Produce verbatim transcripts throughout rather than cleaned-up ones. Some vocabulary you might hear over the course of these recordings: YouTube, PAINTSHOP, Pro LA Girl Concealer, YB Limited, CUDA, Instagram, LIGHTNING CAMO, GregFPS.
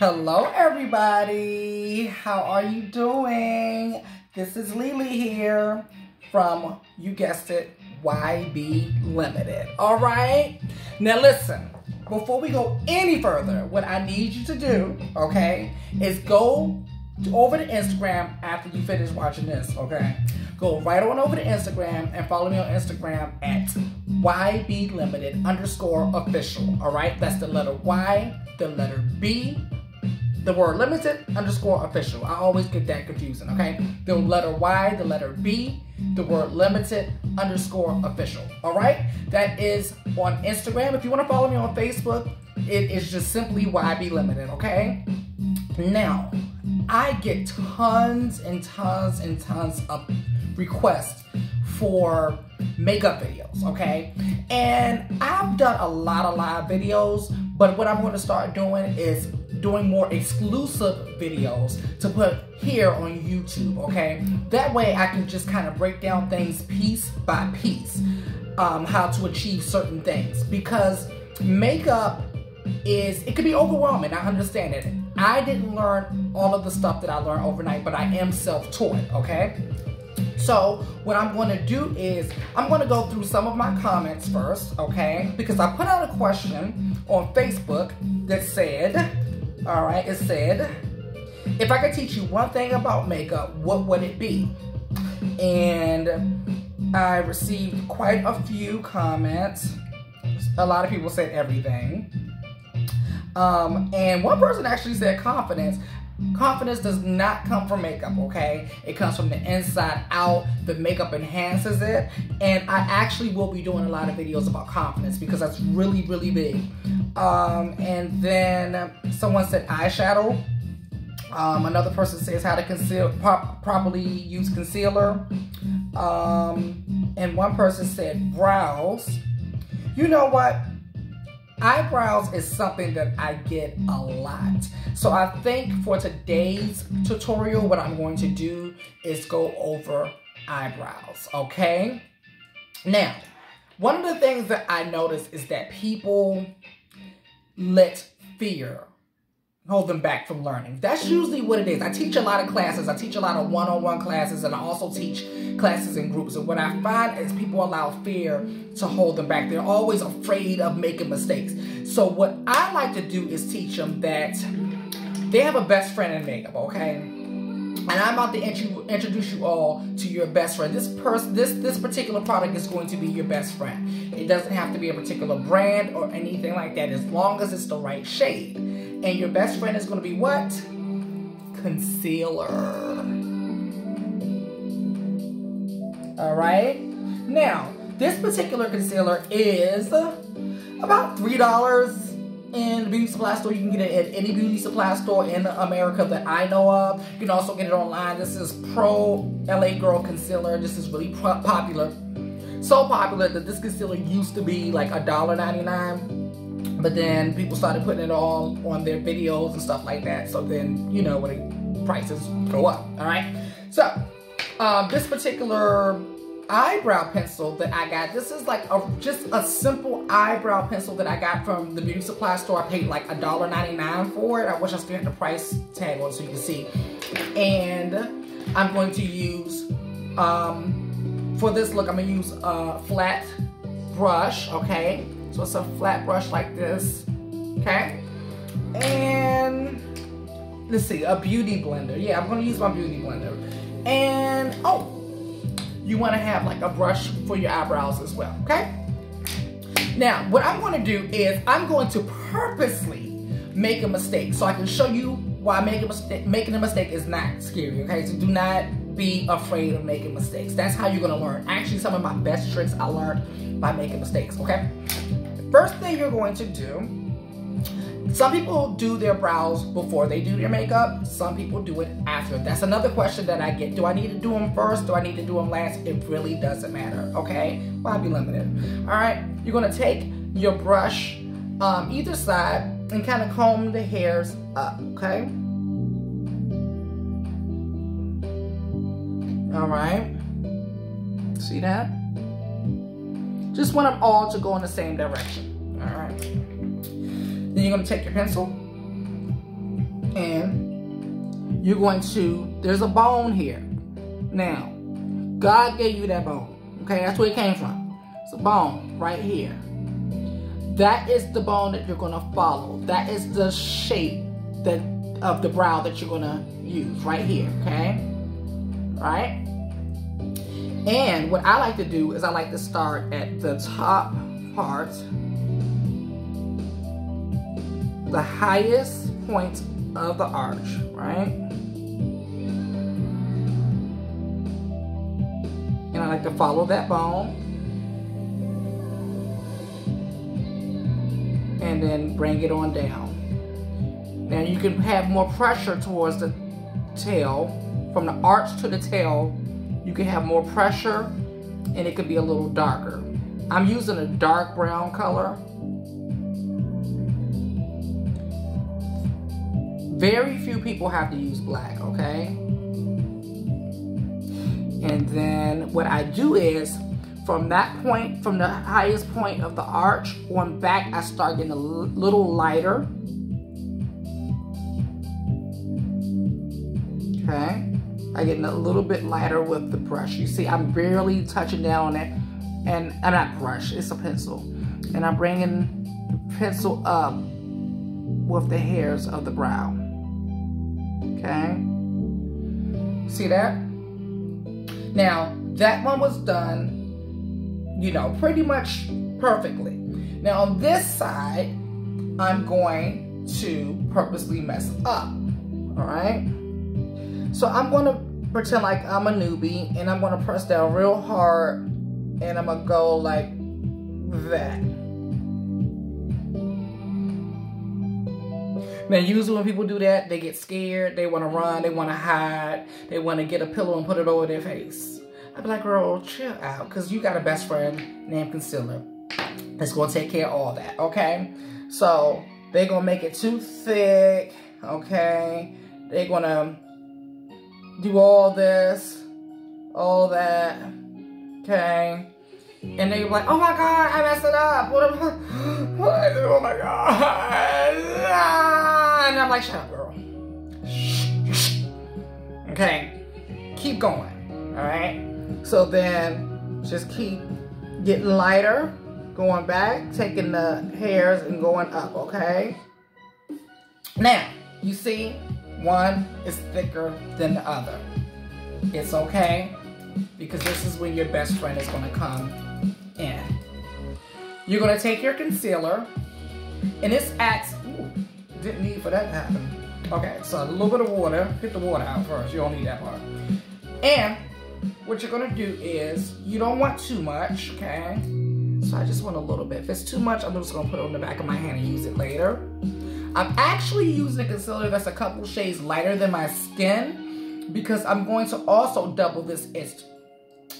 Hello everybody, how are you doing? This is Lily here from, you guessed it, Y B Limited. All right, now listen, before we go any further, what I need you to do, okay, is go over to Instagram after you finish watching this, okay? Go right on over to Instagram and follow me on Instagram at Y B Limited underscore official, all right? That's the letter Y, the letter B, the word limited underscore official. I always get that confusing, okay? The letter Y, the letter B, the word limited underscore official, all right? That is on Instagram. If you want to follow me on Facebook, it is just simply Y B Limited, okay? Now, I get tons and tons and tons of requests for makeup videos, okay? And I've done a lot of live videos, but what I'm going to start doing is doing more exclusive videos to put here on YouTube, okay? That way I can just kind of break down things piece by piece, um, how to achieve certain things, because makeup is, it can be overwhelming, I understand it. I didn't learn all of the stuff that I learned overnight, but I am self-taught, okay? So what I'm going to do is I'm going to go through some of my comments first, okay? Because I put out a question on Facebook that said, all right, it said, if I could teach you one thing about makeup, what would it be? And I received quite a few comments. A lot of people said everything. Um, and one person actually said confidence. Confidence does not come from makeup, okay? It comes from the inside out. The makeup enhances it. And I actually will be doing a lot of videos about confidence because that's really, really big. Um, and then someone said eyeshadow. Um, another person says how to conceal, pro properly use concealer. Um, and one person said brows. You know what? Eyebrows is something that I get a lot. So I think for today's tutorial, what I'm going to do is go over eyebrows, okay? Now, one of the things that I notice is that people let fear hold them back from learning. That's usually what it is. I teach a lot of classes. I teach a lot of one-on-one classes, and I also teach classes in groups. And what I find is people allow fear to hold them back. They're always afraid of making mistakes. So what I like to do is teach them that they have a best friend in makeup, okay? And I'm about to introduce you all to your best friend. This person, this this particular product is going to be your best friend. It doesn't have to be a particular brand or anything like that, as long as it's the right shade. And your best friend is going to be what? Concealer. All right. Now, this particular concealer is about three dollars in the beauty supply store. You can get it at any beauty supply store in America that I know of. You can also get it online. This is Pro L A Girl Concealer. This is really popular. So popular that this concealer used to be like a dollar ninety-nine. But then people started putting it all on their videos and stuff like that. So then, you know, when the prices go up, all right? So, um, this particular eyebrow pencil that I got, this is like a, just a simple eyebrow pencil that I got from the beauty supply store. I paid like a dollar ninety-nine for it. I wish I still had the price tag on so you can see. And I'm going to use, um, for this look, I'm gonna use a flat brush, okay? So it's a flat brush like this, okay? And let's see, a beauty blender. Yeah, I'm gonna use my beauty blender. And, oh, you wanna have like a brush for your eyebrows as well, okay? Now, what I'm gonna do is I'm going to purposely make a mistake so I can show you why making a mistake, making a mistake is not scary, okay? So do not be afraid of making mistakes. That's how you're gonna learn. Actually, some of my best tricks I learned by making mistakes, okay? First thing you're going to do, some people do their brows before they do their makeup, some people do it after. That's another question that I get. Do I need to do them first? Do I need to do them last? It really doesn't matter, okay? Y B Limited. All right, you're gonna take your brush um, either side and kind of comb the hairs up, okay? All right, see that? Just want them all to go in the same direction, all right? Then you're gonna take your pencil and you're going to, there's a bone here. Now, God gave you that bone, okay? That's where it came from. It's a bone right here. That is the bone that you're gonna follow. That is the shape that of the brow that you're gonna use right here, okay? All right? And what I like to do is I like to start at the top part, the highest point of the arch, right? And I like to follow that bone. And then bring it on down. Now you can have more pressure towards the tail, from the arch to the tail. You can have more pressure and it could be a little darker. I'm using a dark brown color. Very few people have to use black, okay? And then what I do is, from that point, from the highest point of the arch on back, I start getting a little lighter. Okay, I'm getting a little bit lighter with the brush. You see, I'm barely touching down on it, and I'm not brush, it's a pencil. And I'm bringing the pencil up with the hairs of the brow. Okay, see that? Now, that one was done, you know, pretty much perfectly. Now on this side, I'm going to purposely mess up, all right? So I'm gonna pretend like I'm a newbie and I'm gonna press down real hard and I'm gonna go like that. Now usually when people do that, they get scared, they wanna run, they wanna hide, they wanna get a pillow and put it over their face. I'd be like, girl, chill out, because you got a best friend named Concealer that's going to take care of all that, okay? So, they're going to make it too thick, okay? They're going to do all this, all that, okay? And they're like, oh my God, I messed it up. What am I, what? Oh my God. And I'm like, shut up, girl. Okay, keep going, all right? So then, just keep getting lighter, going back, taking the hairs and going up, okay? Now, you see, one is thicker than the other. It's okay, because this is when your best friend is gonna come in. You're gonna take your concealer, and this acts, ooh, didn't need for that to happen. Okay, so a little bit of water, get the water out first, you don't need that part. And what you're gonna do is, you don't want too much, okay? So I just want a little bit. If it's too much, I'm just gonna put it on the back of my hand and use it later. I'm actually using a concealer that's a couple shades lighter than my skin because I'm going to also double this as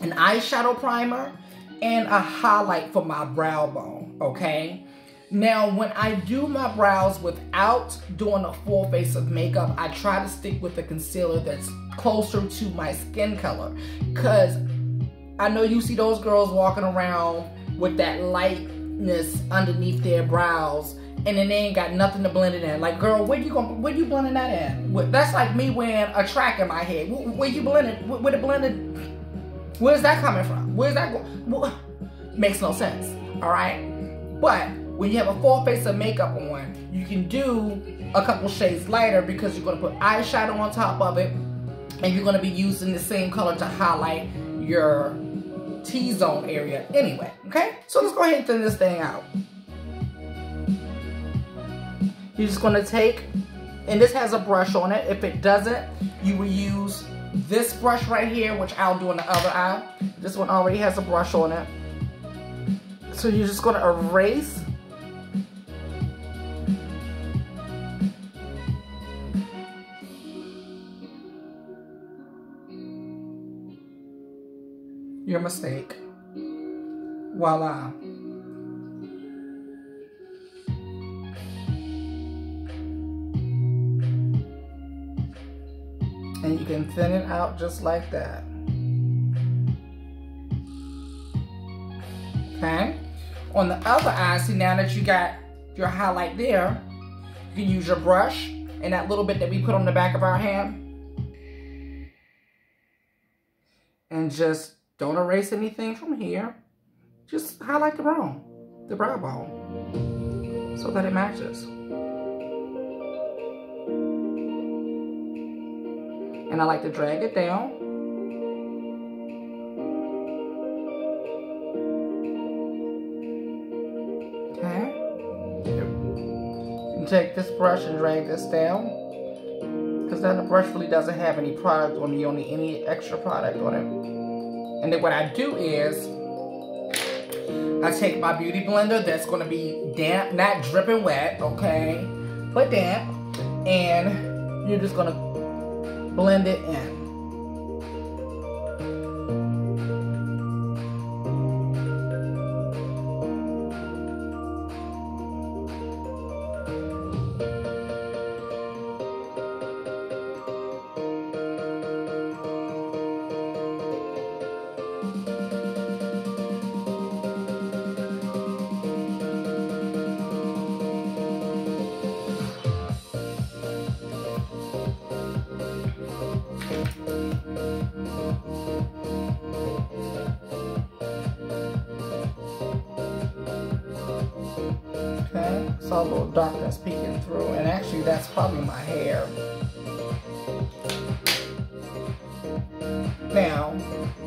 an eyeshadow primer and a highlight for my brow bone, okay? Now, when I do my brows without doing a full face of makeup, I try to stick with a concealer that's closer to my skin color. Because I know you see those girls walking around with that lightness underneath their brows, and then they ain't got nothing to blend it in. Like, girl, where you gonna, where you blending that in? That's like me wearing a track in my head. Where, where you blending? Where, where the blended? Where's that coming from? Where's that going? Makes no sense. All right, but when you have a full face of makeup on, you can do a couple shades lighter because you're gonna put eyeshadow on top of it and you're gonna be using the same color to highlight your T-zone area anyway, okay? So let's go ahead and thin this thing out. You're just gonna take, and this has a brush on it. If it doesn't, you will use this brush right here, which I'll do in the other eye. This one already has a brush on it. So you're just gonna erase your mistake. Voila. And you can thin it out just like that. Okay? On the other eye, see, now that you got your highlight there, you can use your brush and that little bit that we put on the back of our hand. And just don't erase anything from here. Just highlight the brow, the brow bone, so that it matches. And I like to drag it down. Okay. You can take this brush and drag this down, because then the brush really doesn't have any product on it, only any extra product on it. And then what I do is, I take my beauty blender that's gonna be damp, not dripping wet, okay, but damp, and you're just gonna blend it in. A little dark that's peeking through, and actually that's probably my hair. Now,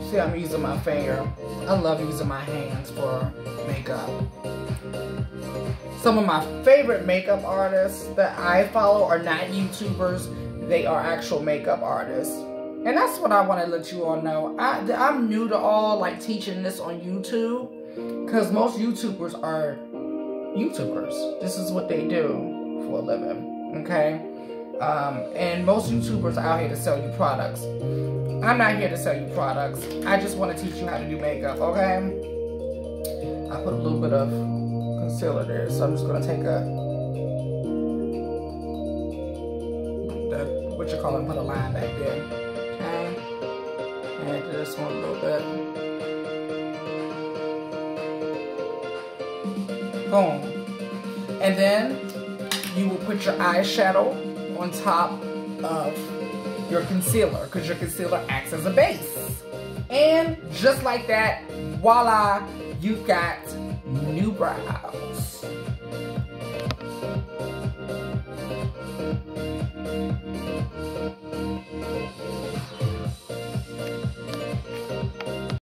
see, I'm using my finger. I love using my hands for makeup. Some of my favorite makeup artists that I follow are not YouTubers, they are actual makeup artists. And that's what I want to let you all know. I, I'm new to all like teaching this on YouTube, because most YouTubers are YouTubers. This is what they do for a living, okay? Um, and most YouTubers are out here to sell you products. I'm not here to sell you products. I just want to teach you how to do makeup, okay? I put a little bit of concealer there, so I'm just going to take a the, what you call it, put a line back there, okay? And just one little bit. Boom. And then you will put your eyeshadow on top of your concealer, because your concealer acts as a base. And just like that, voila, you've got new brows.